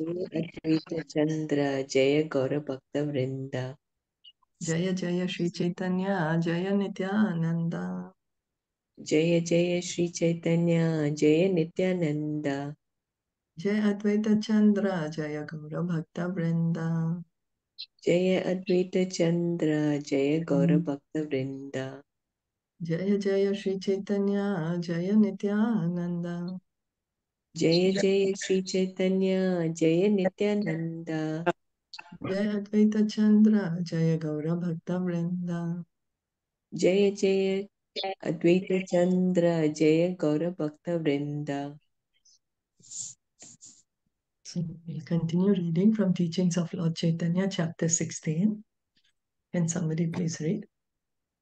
Advaita Chandra, Jaya Gaura Bhakta Vrinda. Jaya Jaya Shri Chaitanya, Jaya Nityananda. Jaya Jaya Shri Chaitanya, Jaya Nityananda. Jaya Advaita Chandra, Jaya Gaura Bhakta Vrinda. Jaya Advaita Chandra, Jaya Gaura Bhakta Vrinda. Jaya Jaya Shri Chaitanya, Jaya Nityananda. Jaya Jaya Shri Chaitanya, Jaya Nityananda. Jaya Advaita Chandra, Jaya Gaura Bhakta Vrinda. Jaya Jaya Advaita Chandra, Jaya Gaura Bhakta Vrinda. So we'll continue reading from Teachings of Lord Chaitanya, Chapter 16. Can somebody please read?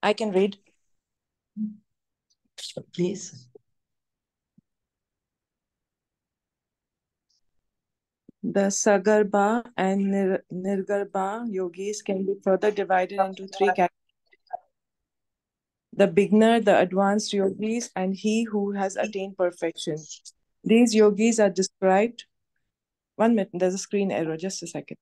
I can read. Please. The Sagarbha and Nirgarbha yogis can be further divided into three categories. The beginner, the advanced yogis, and he who has attained perfection. These yogis are described. 1 minute, there's a screen error, just a second.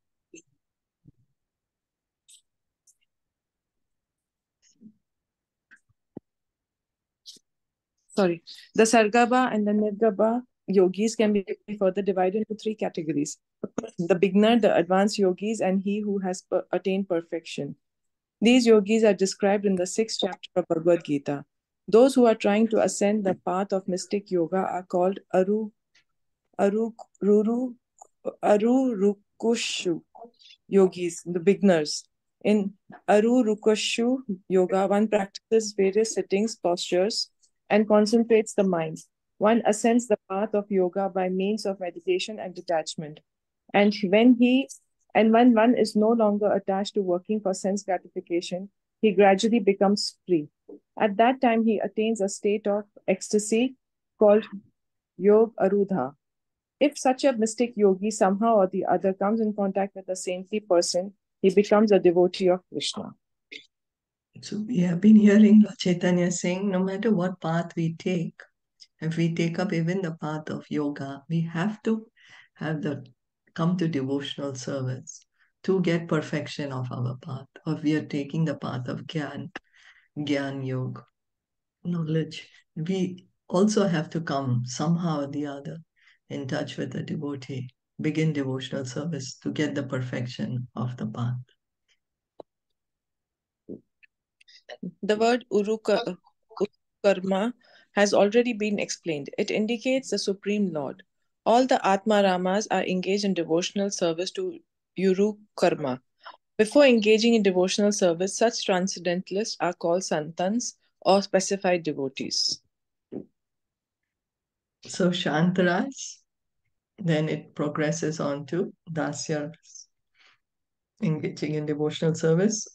Sorry. The Sargarbha and the Nirgarbha yogis can be further divided into three categories. The beginner, the advanced yogis, and he who has attained perfection. These yogis are described in the 6th chapter of Bhagavad Gita. Those who are trying to ascend the path of mystic yoga are called Arurukushu yogis, the beginners. In Arurukushu yoga, one practices various sittings, postures, and concentrates the mind. One ascends the path of yoga by means of meditation and detachment. And when one is no longer attached to working for sense gratification, he gradually becomes free. At that time, he attains a state of ecstasy called Yog Arudha. If such a mystic yogi somehow or the other comes in contact with a saintly person, he becomes a devotee of Krishna. So we have been hearing Lord Chaitanya saying, no matter what path we take, if we take up even the path of yoga, we have to come to devotional service to get perfection of our path. Or we are taking the path of Gyan Yoga, knowledge. We also have to come somehow or the other in touch with the devotee, begin devotional service to get the perfection of the path. The word Urukarma has already been explained. It indicates the Supreme Lord. All the Atmaramas are engaged in devotional service to Urukarma. Before engaging in devotional service, such transcendentalists are called Santans or specified devotees. So Shantaras, then it progresses on to Dasyas, engaging in devotional service.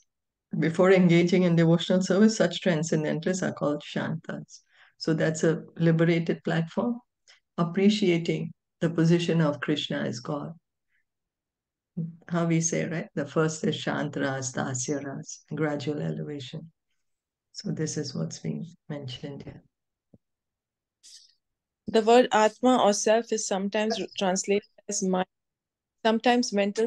Before engaging in devotional service, such transcendentalists are called Shantas. So that's a liberated platform. Appreciating the position of Krishna as God. How we say, right? The first is Shantaras, Dasyaras, gradual elevation. So this is what's being mentioned here. The word Atma or Self is sometimes translated as mind, sometimes mental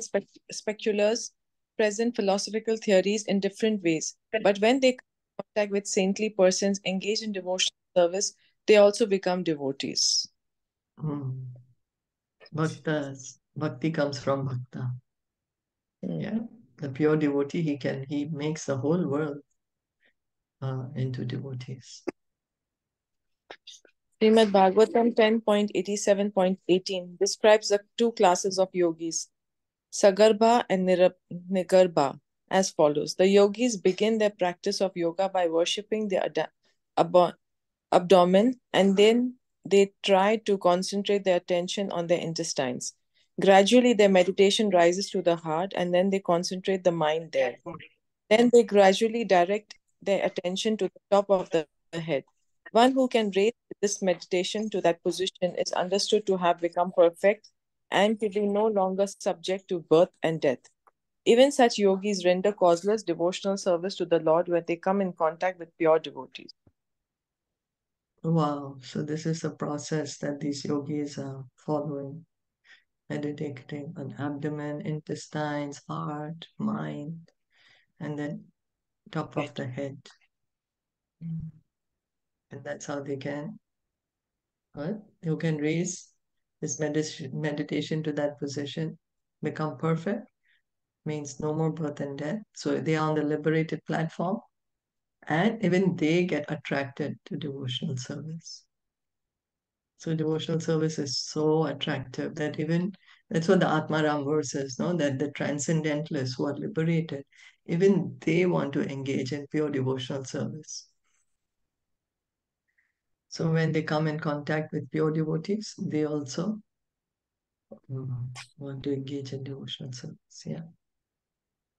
speculars present philosophical theories in different ways. But when they come in contact with saintly persons engaged in devotional service, they also become devotees. Bhaktas. Bhakti comes from Bhakta. Yeah, the pure devotee, he makes the whole world into devotees. Srimad Bhagavatam 10.87.18 describes the two classes of yogis, Sagarbha and Nirgarbha, as follows. The yogis begin their practice of yoga by worshipping their abdomen, and then they try to concentrate their attention on their intestines. Gradually, their meditation rises to the heart, and then they concentrate the mind there. Then they gradually direct their attention to the top of the head. One who can raise this meditation to that position is understood to have become perfect and to be no longer subject to birth and death. Even such yogis render causeless devotional service to the Lord when they come in contact with pure devotees. Wow, so this is the process that these yogis are following. meditating on abdomen, intestines, heart, mind, and then top of the head. And that's how they can, you can raise this meditation to that position, become perfect, means no more birth and death. So they are on the liberated platform, and even they get attracted to devotional service. So devotional service is so attractive that even, that's what the Atmaram verse says, no? That the transcendentalists who are liberated, even they want to engage in pure devotional service. So when they come in contact with pure devotees, they also want to engage in devotional service. Yeah.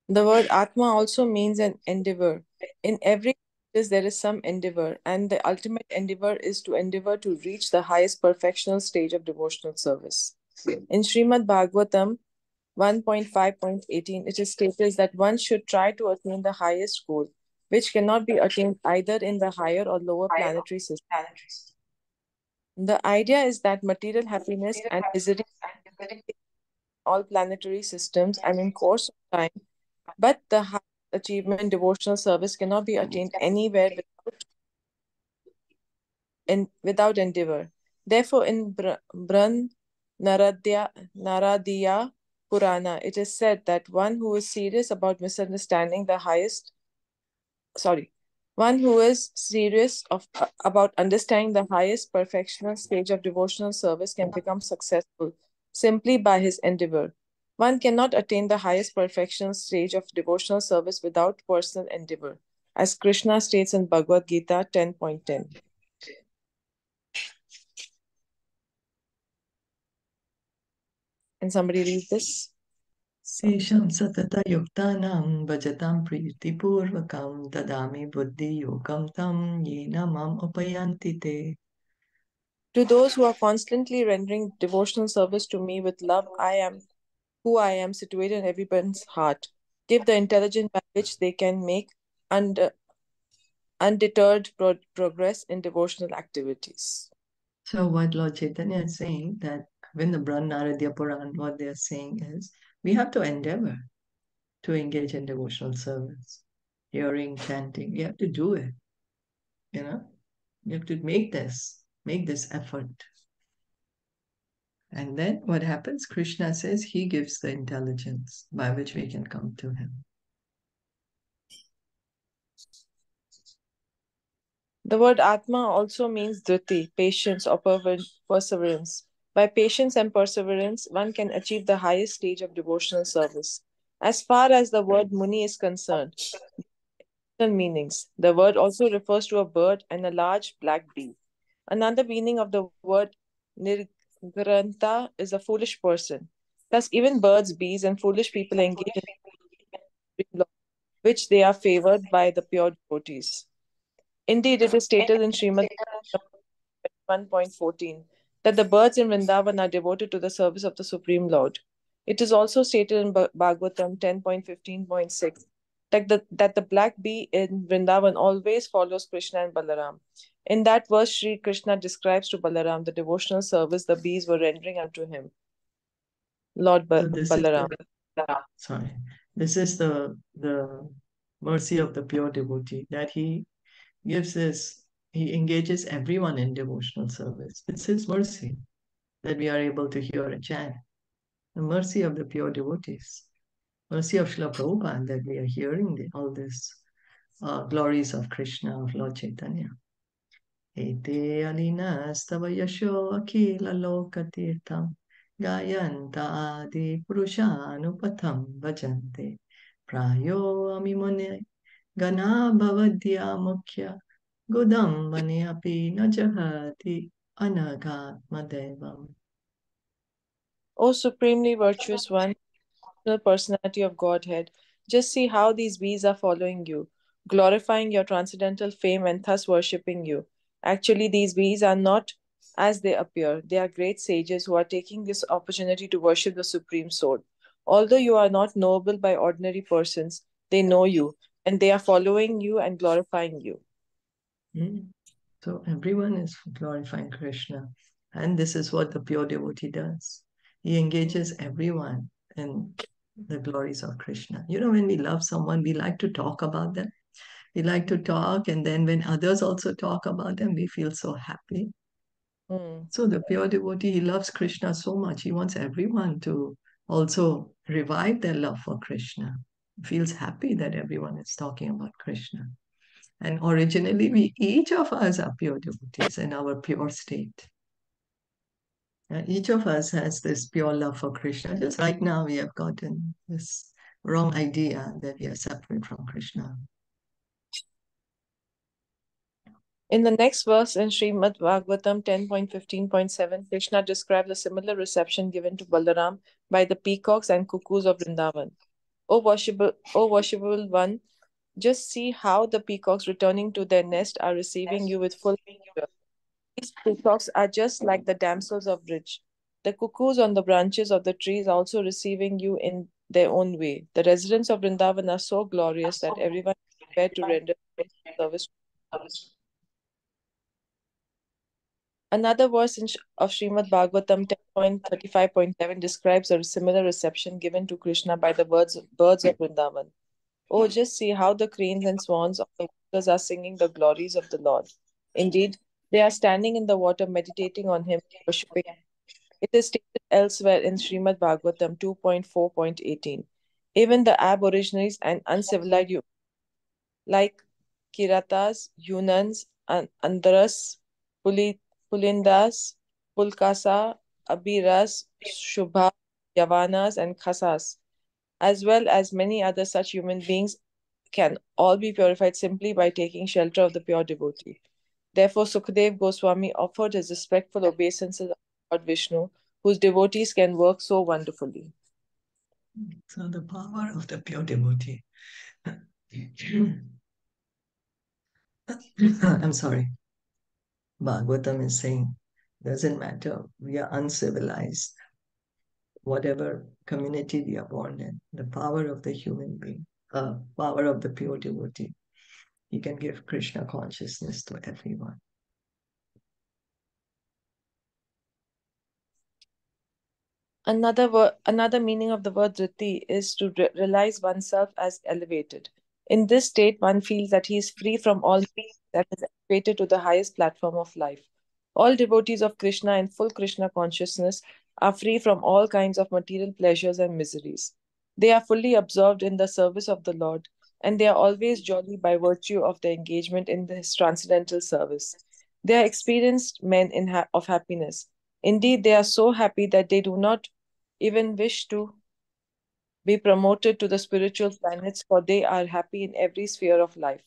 The word Atma also means an endeavor. In every practice, there is some endeavor, and the ultimate endeavor is to endeavor to reach the highest perfectional stage of devotional service. In Srimad Bhagavatam 1.5.18, it is stated that one should try to attain the highest goal, which cannot be attained either in the higher or lower planetary system. The idea is that material happiness and visiting all planetary systems and in course of time, but the highest achievement, devotional service, cannot be attained anywhere without endeavor. Therefore, in Naradiya Purana, it is said that one who is serious about understanding the highest perfectional stage of devotional service can become successful simply by his endeavor. One cannot attain the highest perfectional stage of devotional service without personal endeavor, as Krishna states in Bhagavad Gita 10.10. Can somebody read this? Sesham satata yuktanam bhajatam priti purvakam dadami buddhi yogam tam yenamam upayantite. To those who are constantly rendering devotional service to me with love, I am who I am, situated in everyone's heart. Give the intelligence by which they can make undeterred progress in devotional activities. So what Lord Chaitanya is saying, that when the Brahmanaradiya Puran, what they are saying is, we have to endeavor to engage in devotional service, hearing, chanting. You have to do it. You know, you have to make this effort. And then what happens? Krishna says he gives the intelligence by which we can come to him. The word Atma also means driti, patience or perseverance. By patience and perseverance, one can achieve the highest stage of devotional service. As far as the word Muni is concerned, meanings. The word also refers to a bird and a large black bee. Another meaning of the word Nirgranta is a foolish person. Thus, even birds, bees, and foolish people engage in which they are favored by the pure devotees. Indeed, it is stated in Srimad 1.14. that the birds in Vrindavan are devoted to the service of the Supreme Lord. It is also stated in Bhagavatam 10.15.6 that the black bee in Vrindavan always follows Krishna and Balaram. In that verse, Sri Krishna describes to Balaram the devotional service the bees were rendering unto him. Lord Balaram. This is the mercy of the pure devotee, that he gives this. He engages everyone in devotional service. It's his mercy that we are able to hear and chant. The mercy of the pure devotees. Mercy of Srila Prabhupada that we are hearing all these glories of Krishna, of Lord Chaitanya. Ete alina stava yasho akhila lokatirtham gayanta adi purushanupatham bhajante prayo amimone gana bhavadya mukhya Gudam Vanyapi Najahati Anagatma Devam. O Supremely Virtuous One, Personality of Godhead, just see how these bees are following you, glorifying your transcendental fame and thus worshipping you. Actually, these bees are not as they appear. They are great sages who are taking this opportunity to worship the Supreme Soul. Although you are not knowable by ordinary persons, they know you, and they are following you and glorifying you. So everyone is glorifying Krishna, and this is what the pure devotee does. He engages everyone in the glories of Krishna. You know, when we love someone, we like to talk about them. We like to talk, and then when others also talk about them, we feel so happy. Mm. So the pure devotee, he loves Krishna so much. He wants everyone to also revive their love for Krishna. He feels happy that everyone is talking about Krishna. And originally, each of us are pure devotees in our pure state. And each of us has this pure love for Krishna. Just right now, we have gotten this wrong idea that we are separate from Krishna. In the next verse in Srimad Bhagavatam 10.15.7, Krishna describes a similar reception given to Balaram by the peacocks and cuckoos of Vrindavan. O worshipable one, just see how the peacocks returning to their nest are receiving you with full pleasure. These peacocks are just like the damsels of Brij. The cuckoos on the branches of the trees also receiving you in their own way. The residents of Vrindavan are so glorious that everyone is prepared to render service. Another verse of Srimad Bhagavatam 10.35.7 describes a similar reception given to Krishna by the birds of Vrindavan. Oh, just see how the cranes and swans of the waters are singing the glories of the Lord. Indeed, they are standing in the water meditating on Him, worshipping Him. It is stated elsewhere in Srimad Bhagavatam 2.4.18. Even the aborigines and uncivilized like Kiratas, Yunans, Andras, Pulindas, Pulkasa, Abiras, Shubha, Yavanas, and Khasas, as well as many other such human beings, can all be purified simply by taking shelter of the pure devotee. Therefore, Sukadeva Goswami offered his respectful obeisances to Lord Vishnu, whose devotees can work so wonderfully. So the power of the pure devotee. I'm sorry. Bhagavatam is saying, doesn't matter, we are uncivilized. Whatever community we are born in, the power of the human being, power of the pure devotee, he can give Krishna consciousness to everyone. Another meaning of the word Driti is to realize oneself as elevated. In this state, one feels that he is free from all things and is elevated to the highest platform of life. All devotees of Krishna in full Krishna consciousness are free from all kinds of material pleasures and miseries. They are fully absorbed in the service of the Lord, and they are always jolly by virtue of their engagement in His transcendental service. They are experienced men of happiness. Indeed, they are so happy that they do not even wish to be promoted to the spiritual planets, for they are happy in every sphere of life.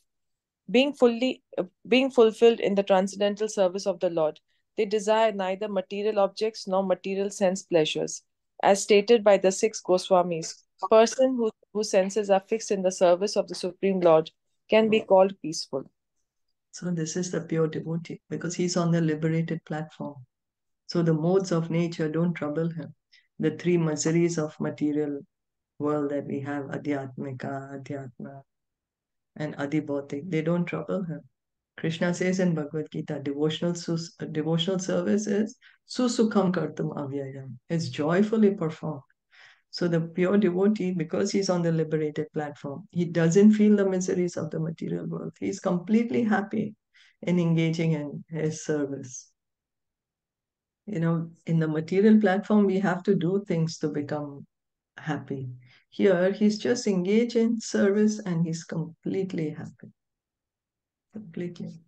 Being fulfilled in the transcendental service of the Lord, they desire neither material objects nor material sense pleasures. As stated by the 6 Goswamis, a person whose senses are fixed in the service of the Supreme Lord can be called peaceful. So this is the pure devotee, because he's on the liberated platform. So the modes of nature don't trouble him. The 3 miseries of material world that we have, Adhyatmika, Adhyatma, and Adhibautik, they don't trouble him. Krishna says in Bhagavad Gita, devotional service is susukham kartam avyayam. It's joyfully performed. So the pure devotee, because he's on the liberated platform, he doesn't feel the miseries of the material world. He's completely happy in engaging in his service. You know, in the material platform, we have to do things to become happy. Here, he's just engaged in service and he's completely happy. Completely.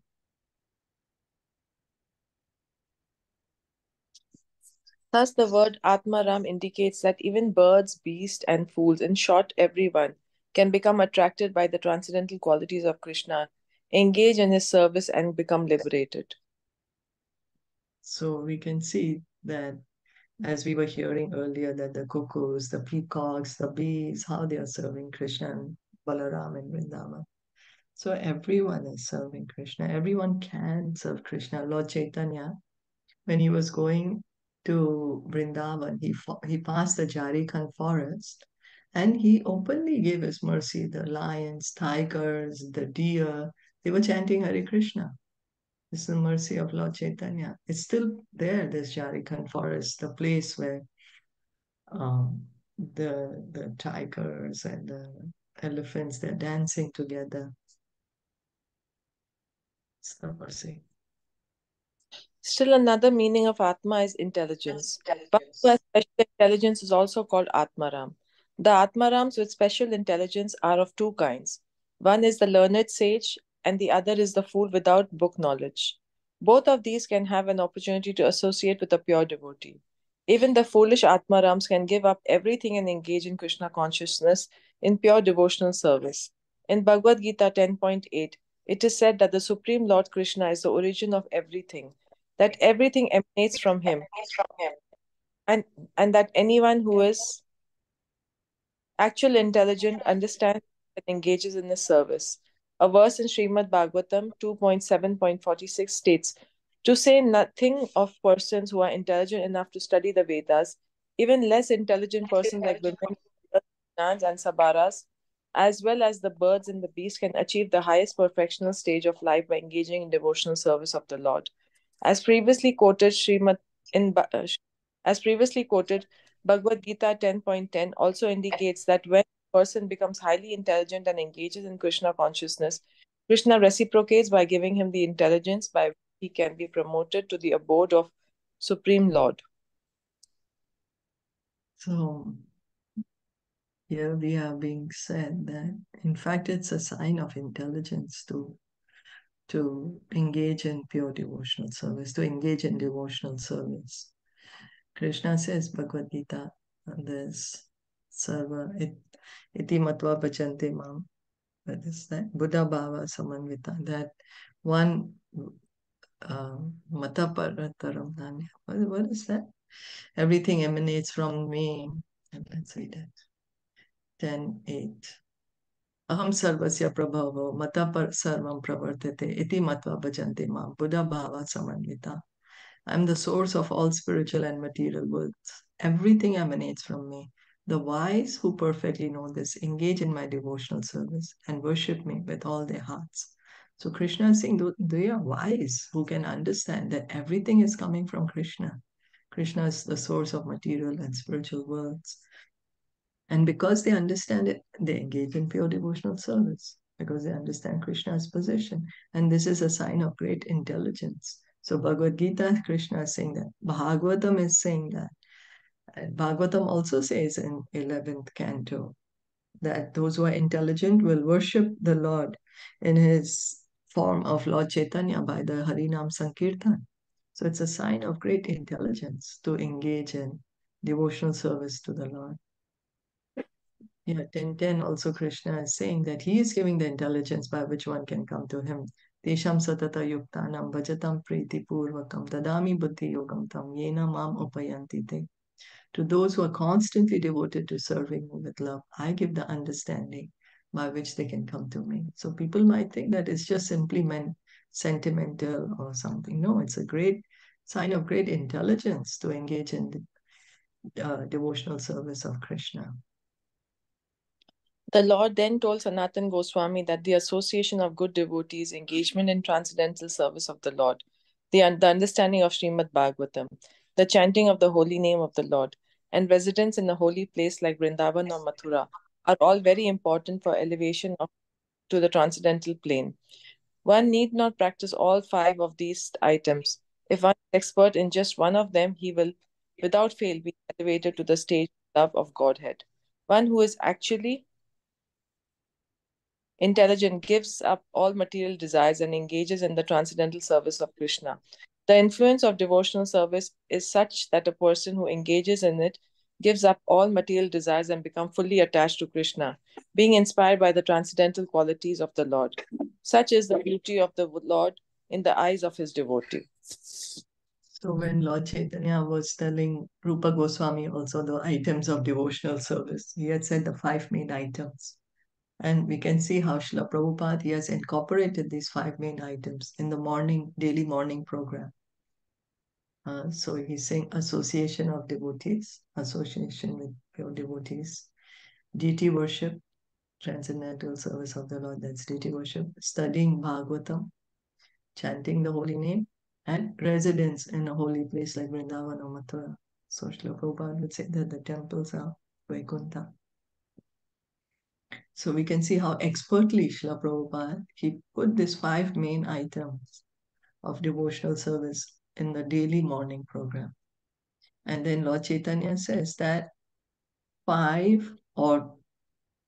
Thus, the word Atmaram indicates that even birds, beasts, and fools, in short, everyone, can become attracted by the transcendental qualities of Krishna, engage in his service, and become liberated. So we can see that, as we were hearing earlier, that the cuckoos, the peacocks, the bees, how they are serving Krishna and Balaram and Vrindavan. So everyone is serving Krishna. Everyone can serve Krishna. Lord Chaitanya, when he was going to Vrindavan, he passed the Jharikand forest and he openly gave his mercy. The lions, tigers, the deer, they were chanting Hare Krishna. It's the mercy of Lord Chaitanya. It's still there, this Jharikand forest, the place where the tigers and the elephants, they're dancing together. Samarsi. Still another meaning of Atma is intelligence. But special intelligence is also called Atmaram. The Atmarams with special intelligence are of two kinds. One is the learned sage and the other is the fool without book knowledge. Both of these can have an opportunity to associate with a pure devotee. Even the foolish Atmarams can give up everything and engage in Krishna consciousness in pure devotional service. In Bhagavad Gita 10.8, it is said that the Supreme Lord Krishna is the origin of everything, that everything emanates from him, and that anyone who is actually intelligent understands and engages in his service. A verse in Srimad Bhagavatam 2.7.46 states, to say nothing of persons who are intelligent enough to study the Vedas, even less intelligent persons like women and sabaras, as well as the birds and the beasts, can achieve the highest perfectional stage of life by engaging in devotional service of the Lord. As previously quoted, Bhagavad Gita 10.10 also indicates that when a person becomes highly intelligent and engages in Krishna consciousness, Krishna reciprocates by giving him the intelligence by which he can be promoted to the abode of Supreme Lord. So, here we are being said that, in fact, it's a sign of intelligence to engage in pure devotional service, to engage in devotional service. Krishna says, Bhagavad Gita, this sarva iti matva bhajante mam. What is that? Buddha bhava samanvita. That one mata parataram dhanya. What is that? Everything emanates from me. Let's read that. 10.8. Aham sarvasya prabhavo mata sarvam pravartete iti matva bhajante mam. Buddha bhava samanvita. I'm the source of all spiritual and material worlds. Everything emanates from me. The wise who perfectly know this engage in my devotional service and worship me with all their hearts. So Krishna is saying they are wise who can understand that everything is coming from Krishna. Krishna is the source of material and spiritual worlds. And because they understand it, they engage in pure devotional service because they understand Krishna's position. And this is a sign of great intelligence. So Bhagavad Gita, Krishna is saying that. Bhagavatam is saying that. Bhagavatam also says in 11th canto that those who are intelligent will worship the Lord in his form of Lord Chaitanya by the Harinam Sankirtan. So it's a sign of great intelligence to engage in devotional service to the Lord. Yeah, 10.10 also Krishna is saying that he is giving the intelligence by which one can come to him. Tesham satata yuktanam bhajatam priti purvakam dadami buddhi yogam tam yena mam upayantite. To those who are constantly devoted to serving me with love, I give the understanding by which they can come to me. So people might think that it's just simply sentimental or something. No, it's a great sign of great intelligence to engage in the devotional service of Krishna. The Lord then told Sanatan Goswami that the association of good devotees, engagement in transcendental service of the Lord, the understanding of Srimad Bhagavatam, the chanting of the holy name of the Lord, and residence in a holy place like Vrindavan or Mathura are all very important for elevation to the transcendental plane. One need not practice all five of these items. If one is expert in just one of them, he will, without fail, be elevated to the stage of love of Godhead. One who is actually intelligent gives up all material desires and engages in the transcendental service of Krishna. The influence of devotional service is such that a person who engages in it gives up all material desires and becomes fully attached to Krishna, being inspired by the transcendental qualities of the Lord. Such is the beauty of the Lord in the eyes of his devotee. So when Lord Chaitanya was telling Rupa Goswami also the items of devotional service, he had said the five main items. And we can see how Srila Prabhupada, he has incorporated these five main items in the daily morning program. So he's saying association of devotees, association with pure devotees, deity worship, transcendental service of the Lord, that's deity worship, studying Bhagavatam, chanting the holy name, and residence in a holy place like Vrindavan or Mathura. So Srila Prabhupada would say that the temples are Vaikuntha. So we can see how expertly Srila Prabhupada, he put these five main items of devotional service in the daily morning program. And then Lord Chaitanya says that five or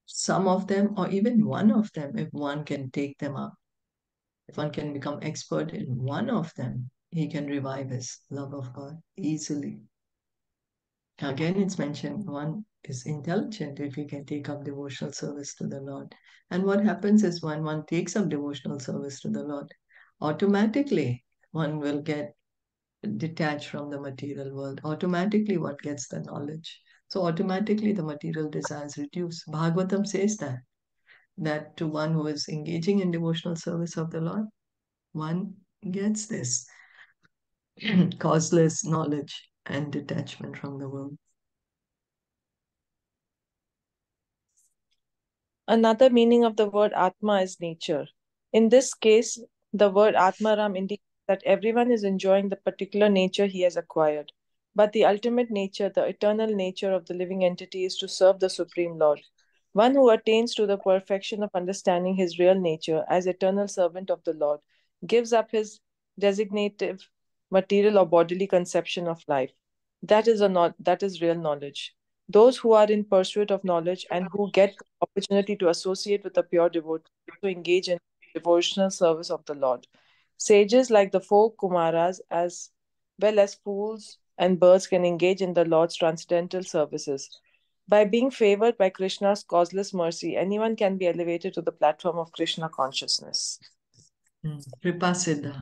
some of them or even one of them, if one can take them up, if one can become expert in one of them, he can revive his love of God easily. Again, it's mentioned one is intelligent if he can take up devotional service to the Lord. And what happens is when one takes up devotional service to the Lord, automatically one will get detached from the material world. Automatically one gets the knowledge. So automatically the material desires reduce. Bhagavatam says that to one who is engaging in devotional service of the Lord, one gets this causeless knowledge and detachment from the world. Another meaning of the word Atma is nature. In this case, the word Atmaram indicates that everyone is enjoying the particular nature he has acquired. But the ultimate nature, the eternal nature of the living entity is to serve the Supreme Lord. One who attains to the perfection of understanding his real nature as eternal servant of the Lord gives up his designative material or bodily conception of life. That is real knowledge. Those who are in pursuit of knowledge and who get the opportunity to associate with a pure devotee to engage in devotional service of the Lord. Sages like the four Kumaras as well as fools and birds can engage in the Lord's transcendental services. By being favored by Krishna's causeless mercy, anyone can be elevated to the platform of Krishna consciousness. Kripa Siddha.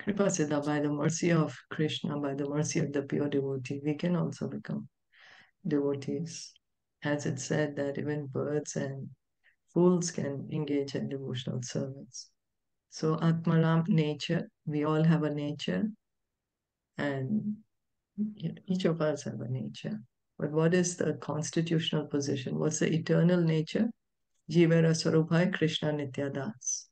Kripa Siddha, by the mercy of Krishna, by the mercy of the pure devotee, we can also become devotees. As it said that even birds and fools can engage in devotional service. So Atmaram, nature, we all have a nature and each of us have a nature. But what is the constitutional position? What's the eternal nature? Jivera Swarubhai Krishna Nityadas.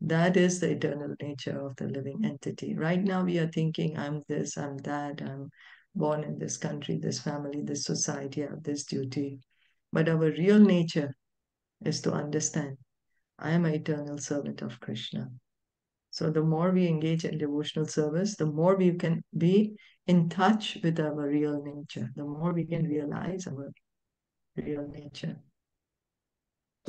That is the eternal nature of the living entity. Right now we are thinking, I'm this, I'm that, I'm born in this country, this family, this society, I have this duty. But our real nature is to understand, I am an eternal servant of Krishna. So the more we engage in devotional service, the more we can be in touch with our real nature, the more we can realize our real nature.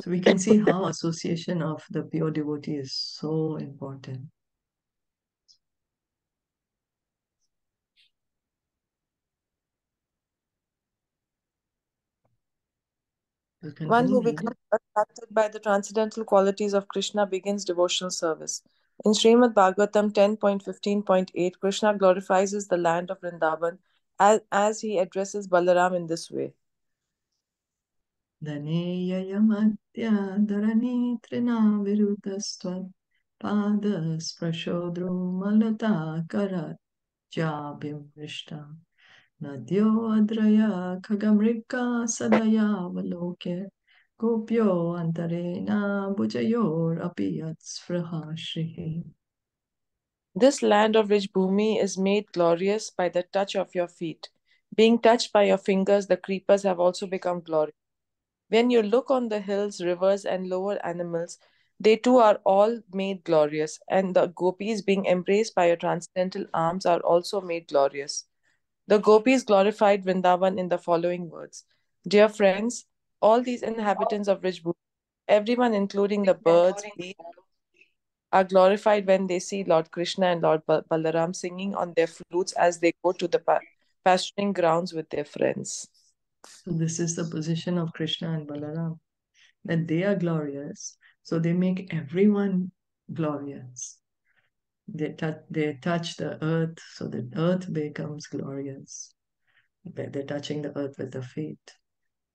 So we can see how association of the pure devotee is so important. One who becomes attracted by the transcendental qualities of Krishna begins devotional service. In Srimad Bhagavatam 10.15.8, Krishna glorifies the land of Vrindavan as he addresses Balaram in this way. Nadyo adraya khagamrika sadaya valoke gopyo antarena bujayor apiyats frahashrihi. This land of rich bhumi is made glorious by the touch of your feet. Being touched by your fingers, the creepers have also become glorious. When you look on the hills, rivers, and lower animals, they too are all made glorious, and the gopis being embraced by your transcendental arms are also made glorious. The gopis glorified Vrindavan in the following words. Dear friends, all these inhabitants of rich bhumi, everyone including the birds, are glorified when they see Lord Krishna and Lord Balaram singing on their flutes as they go to the pasturing grounds with their friends. So this is the position of Krishna and Balaram, that they are glorious, so they make everyone glorious. They touch the earth, so the earth becomes glorious. They're touching the earth with the feet.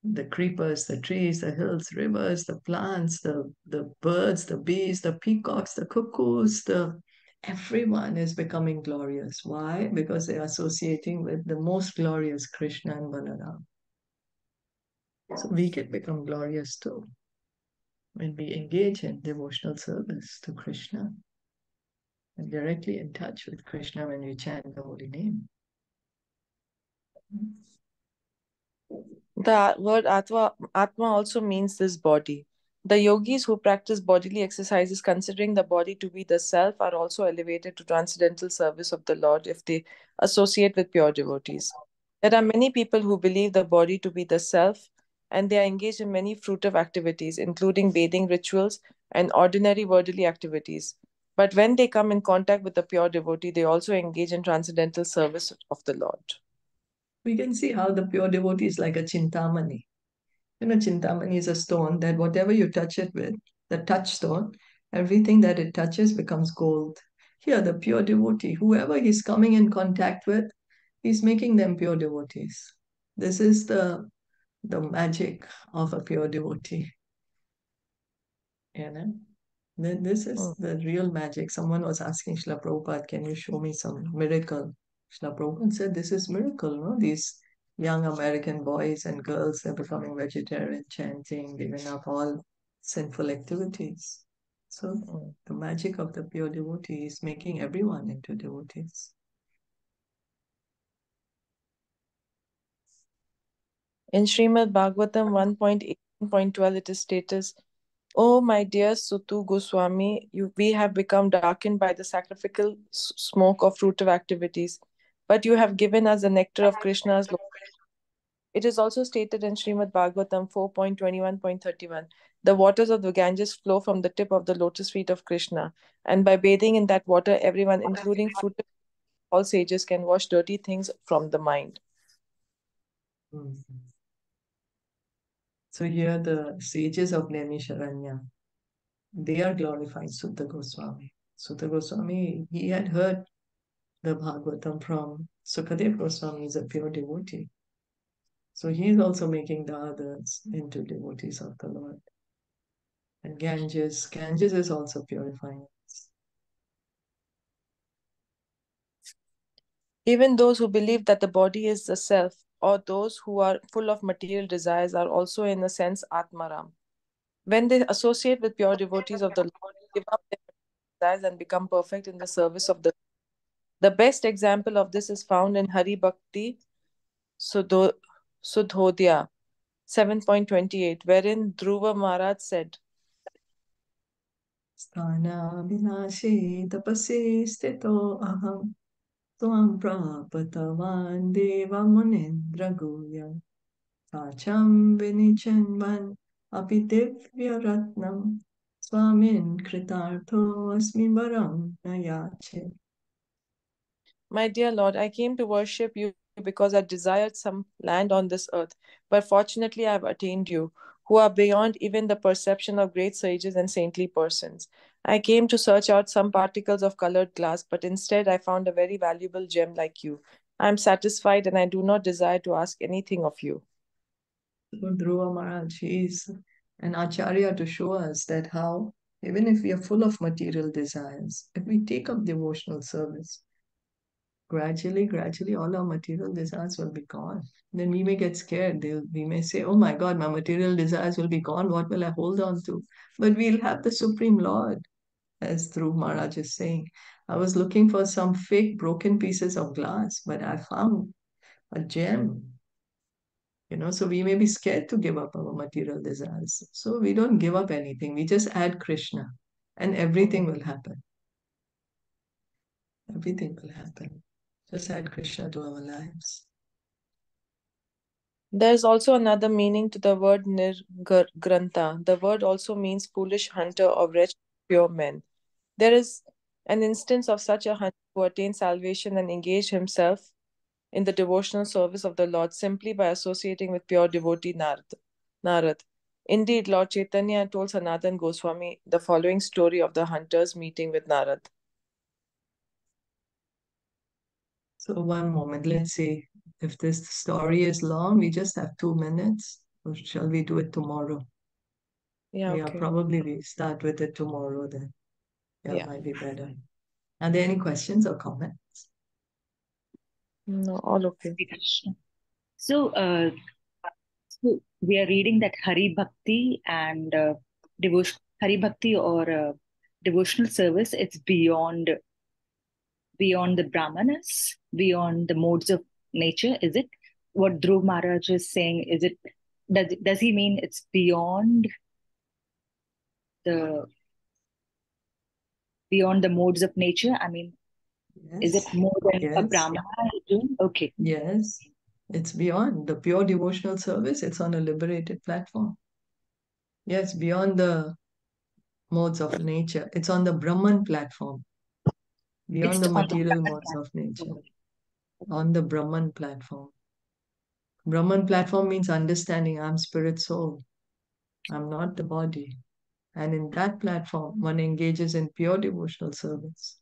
The creepers, the trees, the hills, rivers, the plants, the birds, the bees, the peacocks, the cuckoos, everyone is becoming glorious. Why? Because they are associating with the most glorious Krishna and Balaram. So we can become glorious too when we engage in devotional service to Krishna. Directly in touch with Krishna when we chant the holy name. The word atma also means this body. The yogis who practice bodily exercises, considering the body to be the self, are also elevated to transcendental service of the Lord if they associate with pure devotees. There are many people who believe the body to be the self, and they are engaged in many fruitive activities, including bathing rituals and ordinary worldly activities. But when they come in contact with the pure devotee, they also engage in transcendental service of the Lord. We can see how the pure devotee is like a chintamani. You know, chintamani is a stone that whatever you touch it with, the touchstone, everything that it touches becomes gold. Here, the pure devotee, whoever he's coming in contact with, he's making them pure devotees. This is the magic of a pure devotee. You know? This is the real magic. Someone was asking Srila Prabhupada, can you show me some miracle? Srila Prabhupada said, this is miracle, no? These young American boys and girls are becoming vegetarian, chanting, giving up all sinful activities. So the magic of the pure devotee is making everyone into devotees. In Srimad Bhagavatam 1.18.12, it is stated, "Oh, my dear Sutu Goswami, we have become darkened by the sacrificial smoke of fruitive activities, but you have given us the nectar of Krishna's love." It is also stated in Srimad Bhagavatam 4.21.31, "The waters of the Ganges flow from the tip of the lotus feet of Krishna, and by bathing in that water, everyone, including fruitive, all sages, can wash dirty things from the mind." Mm-hmm. So here the sages of Naimisharanya, they are glorifying Sutta Goswami. Sutta Goswami, he had heard the Bhagavatam from Sukadeva Goswami, is a pure devotee. So he is also making the others into devotees of the Lord. And Ganges is also purifying us. Even those who believe that the body is the self, or those who are full of material desires, are also in a sense Atmaram. When they associate with pure devotees of the Lord, they give up their desires and become perfect in the service of the Lord. The best example of this is found in Hari Bhakti Sudhodhya 7.28, wherein Dhruva Maharaj said, "Sthana Vinashi Tapasi Stito Aham Tuam Prapatavan Deva Munindra Guya Sacham Vinichanvan Apidivya Ratnam Swamin Kritartho Asmi Varam Nayache." "My dear Lord, I came to worship you because I desired some land on this earth, but fortunately I have attained you, who are beyond even the perception of great sages and saintly persons. I came to search out some particles of colored glass, but instead I found a very valuable gem like you. I am satisfied and I do not desire to ask anything of you." Dhruva Maharaj, he is an acharya to show us that how, even if we are full of material desires, if we take up devotional service, gradually, all our material desires will be gone. Then we may get scared. We may say, "Oh my God, my material desires will be gone. What will I hold on to?" But we'll have the Supreme Lord, as Dhruva Maharaj is saying. "I was looking for some fake broken pieces of glass, but I found a gem." You know, so we may be scared to give up our material desires. So we don't give up anything. We just add Krishna and everything will happen. Everything will happen. Just add Krishna to our lives. There is also another meaning to the word nirgranta. The word also means foolish hunter or wretched pure men. There is an instance of such a hunter who attained salvation and engaged himself in the devotional service of the Lord simply by associating with pure devotee Narad. Indeed, Lord Chaitanya told Sanatan Goswami the following story of the hunter's meeting with Narad. So one moment, let's see. If this story is long, we just have 2 minutes. Or shall we do it tomorrow? Yeah, okay. Probably we start with it tomorrow then. Yeah, might be better. Are there any questions or comments? No, all okay. So we are reading that Hari Bhakti and Hari Bhakti or devotional service, it's beyond the brahmanas, beyond the modes of nature, is it? what Dhruv Maharaj is saying, is it, does he mean it's beyond the modes of nature? I mean, yes. Is it more than a Brahma? Okay. Yes, it's beyond the pure devotional service. It's on a liberated platform. Yes, beyond the modes of nature. It's on the Brahman platform. Beyond the material modes of nature. On the Brahman platform. Brahman platform means understanding I'm spirit soul. I'm not the body. And in that platform, one engages in pure devotional service.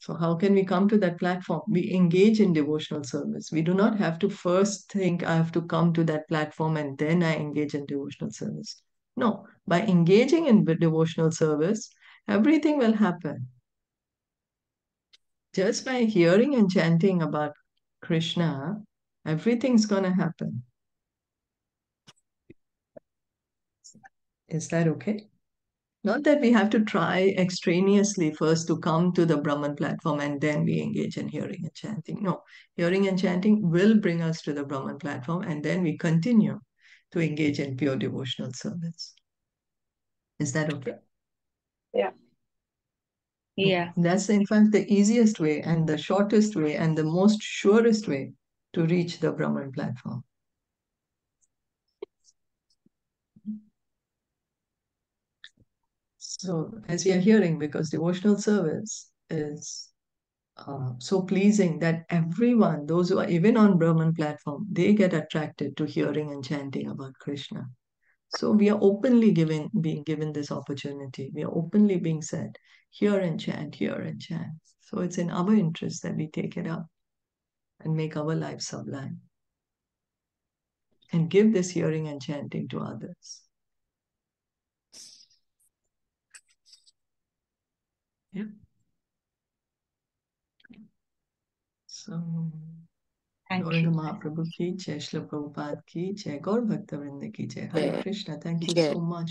So how can we come to that platform? We engage in devotional service. We do not have to first think I have to come to that platform and then I engage in devotional service. No, by engaging in devotional service, everything will happen. Just by hearing and chanting about Krishna, everything's going to happen. Is that okay? Not that we have to try extraneously first to come to the Brahman platform and then we engage in hearing and chanting. No, hearing and chanting will bring us to the Brahman platform and then we continue to engage in pure devotional service. Is that okay? Yeah. Yeah. That's in fact the easiest way and the shortest way and the most surest way to reach the Brahman platform. So as we are hearing, because devotional service is so pleasing that everyone, those who are even on Brahman platform, they get attracted to hearing and chanting about Krishna. So we are openly being given this opportunity. We are openly being said, hear and chant, hear and chant. So it's in our interest that we take it up and make our life sublime. And give this hearing and chanting to others. Yeah. So, Gauranga Mahaprabhu ki jai, Srila Prabhupada ki jai, Gaur Bhaktavrinda ki jai, Hare Krishna. Thank you so much.